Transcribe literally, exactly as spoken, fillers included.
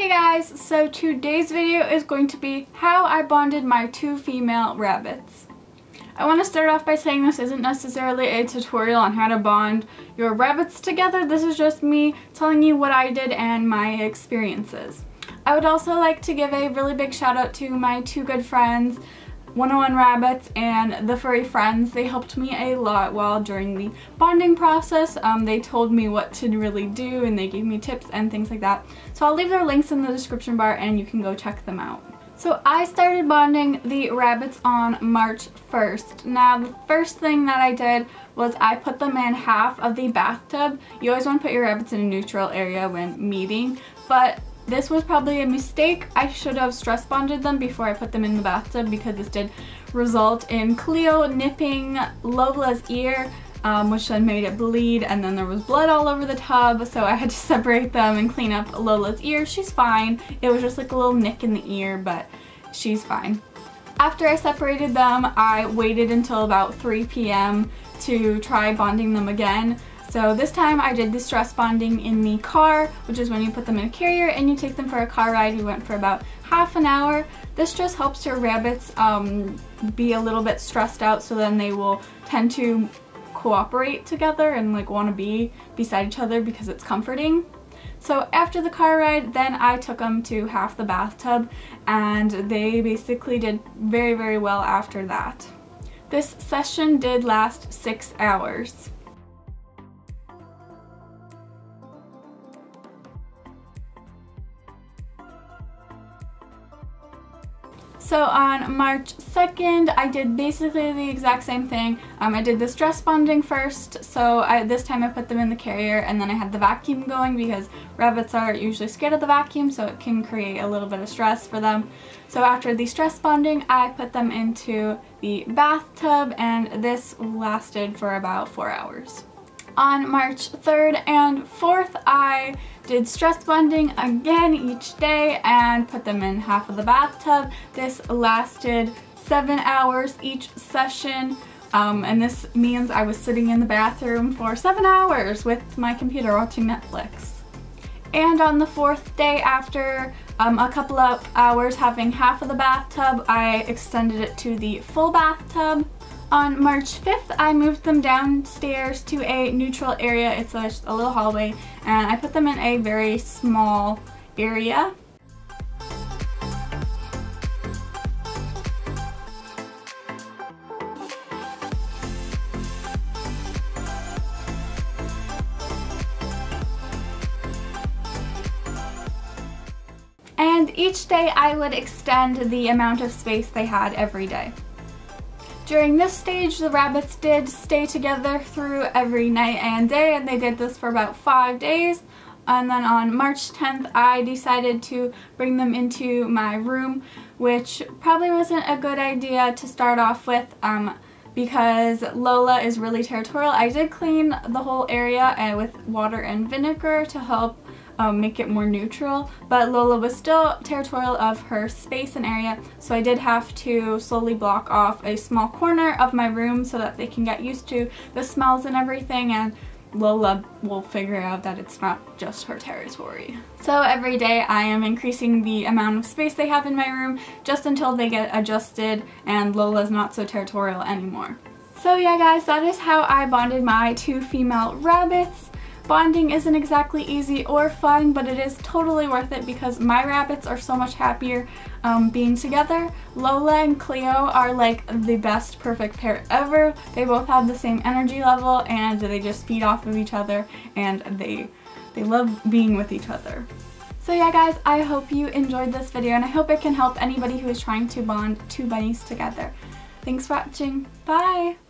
Hey guys, so today's video is going to be how I bonded my two female rabbits. I want to start off by saying this isn't necessarily a tutorial on how to bond your rabbits together. This is just me telling you what I did and my experiences. I would also like to give a really big shout out to my two good friends, one oh one Rabbits and the Furry Friends. They helped me a lot while during the bonding process. Um, they told me what to really do and they gave me tips and things like that. So I'll leave their links in the description bar and you can go check them out. So I started bonding the rabbits on March first. Now the first thing that I did was I put them in half of the bathtub. You always want to put your rabbits in a neutral area when meeting, but this was probably a mistake. I should have stress bonded them before I put them in the bathtub because this did result in Cleo nipping Lola's ear, um, which then made it bleed, and then there was blood all over the tub, so I had to separate them and clean up Lola's ear. She's fine. It was just like a little nick in the ear, but she's fine. After I separated them, I waited until about three p m to try bonding them again. So this time I did the stress bonding in the car, which is when you put them in a carrier and you take them for a car ride. We went for about half an hour. This just helps your rabbits um, be a little bit stressed out, so then they will tend to cooperate together and like want to be beside each other because it's comforting. So after the car ride, then I took them to half the bathtub and they basically did very, very well after that. This session did last six hours. So on March second, I did basically the exact same thing. Um, I did the stress bonding first, so I, this time I put them in the carrier and then I had the vacuum going because rabbits are usually scared of the vacuum, so it can create a little bit of stress for them. So after the stress bonding, I put them into the bathtub and this lasted for about four hours. On March third and fourth, I did stress bonding again each day and put them in half of the bathtub. This lasted seven hours each session, um, and this means I was sitting in the bathroom for seven hours with my computer watching Netflix. And on the fourth day, after um, a couple of hours having half of the bathtub, I extended it to the full bathtub. On March fifth, I moved them downstairs to a neutral area. It's a, a little hallway, and I put them in a very small area. And each day I would extend the amount of space they had every day. During this stage, the rabbits did stay together through every night and day, and they did this for about five days. And then on March tenth, I decided to bring them into my room, which probably wasn't a good idea to start off with um, because Lola is really territorial. I did clean the whole area uh, with water and vinegar to help Um, make it more neutral, but Lola was still territorial of her space and area, so I did have to slowly block off a small corner of my room so that they can get used to the smells and everything, and Lola will figure out that it's not just her territory. So every day I am increasing the amount of space they have in my room just until they get adjusted and Lola's not so territorial anymore. So yeah guys, that is how I bonded my two female rabbits. Bonding isn't exactly easy or fun, but it is totally worth it because my rabbits are so much happier um, being together. Lola and Cleo are like the best perfect pair ever. They both have the same energy level and they just feed off of each other and they, they love being with each other. So yeah guys, I hope you enjoyed this video and I hope it can help anybody who is trying to bond two bunnies together. Thanks for watching. Bye!